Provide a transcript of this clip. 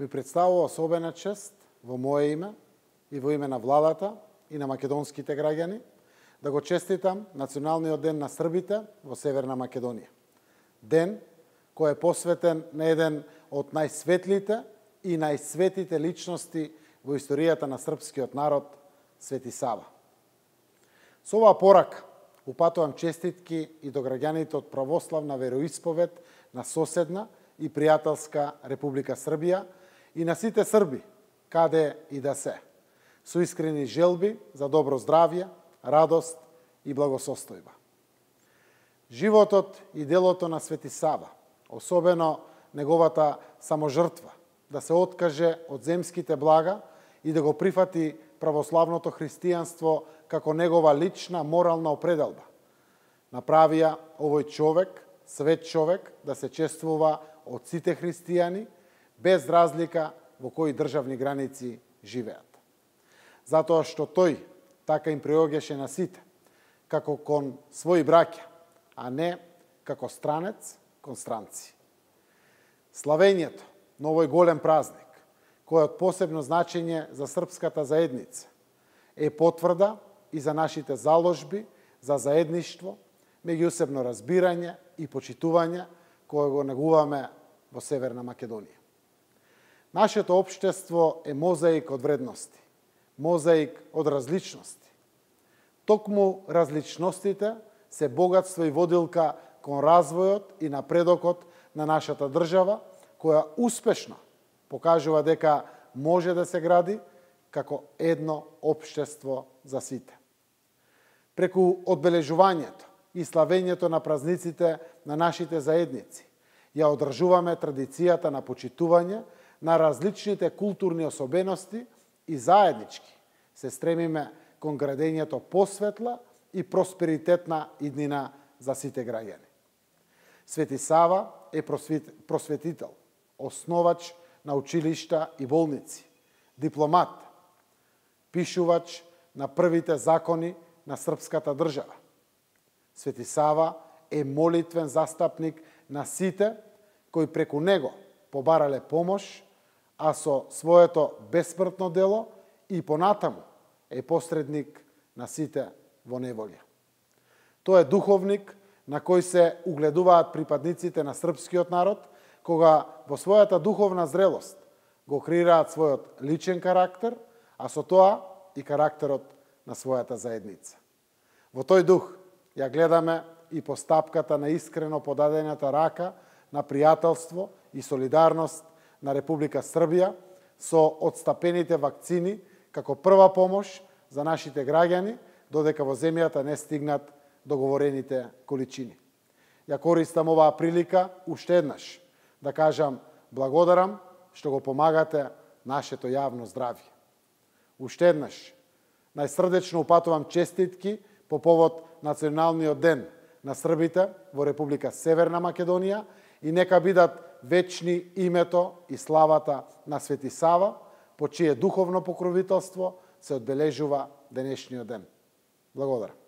ми представува особена чест во моје име и во име на владата и на македонските граѓани да го честитам Националниот ден на Србите во Северна Македонија. Ден кој е посветен на еден од најсветлите и најсветите личности во историјата на српскиот народ, Свети Сава. Со оваа порака упатувам честитки и до граѓаните од православна вероисповед на соседна и пријателска Република Србија и на сите срби, каде и да се, со искрени желби за добро здравје, радост и благосостојба. Животот и делото на Свети Сава, особено неговата саможртва, да се откаже од земските блага и да го прифати православното христијанство како негова лична морална определба, направија овој човек, свет човек, да се чествува од сите христијани, без разлика во кои државни граници живеат. Затоа што тој така им приоѓаше на сите, како кон своји браќа, а не како странец кон странци. Славењето на овој голем празник, кој е од посебно значење за српската заедница, е потврда и за нашите заложби, за заедништво, меѓусебно разбирање и почитување кое го негуваме во Северна Македонија. Нашето општество е мозаик од вредности, мозаик од различности. Токму различностите се богатство и водилка кон развојот и напредокот на нашата држава, која успешно покажува дека може да се гради како едно општество за сите. Преку одбележувањето и славењето на празниците на нашите заедници, ја одржуваме традицијата на почитување на различните културни особености и заеднички се стремиме кон градењето посветла и просперитетна иднина за сите граѓани. Свети Сава е просветител, основач на училишта и болници, дипломат, пишувач на првите закони на српската држава. Свети Сава е молитвен застапник на сите кои преку него побарале помош, а со своето бесмртно дело и понатаму е посредник на сите во неволја. Тој е духовник на кој се угледуваат припадниците на српскиот народ, кога во својата духовна зрелост го креираат својот личен карактер, а со тоа и карактерот на својата заедница. Во тој дух ја гледаме и постапката на искрено подадената рака на пријателство и солидарност на Република Србија со отстапените вакцини како прва помош за нашите граѓани, додека во земјата не стигнат договорените количини. Ја користам оваа прилика уште еднаш да кажам благодарам што го помагате нашето јавно здравје. Уште еднаш најсрдечно упатувам честитки по повод Националниот ден на Србите во Република Северна Македонија и нека бидат вечни името и славата на Свети Сава, по чие духовно покровителство се одбележува денешниот ден. Благодарам.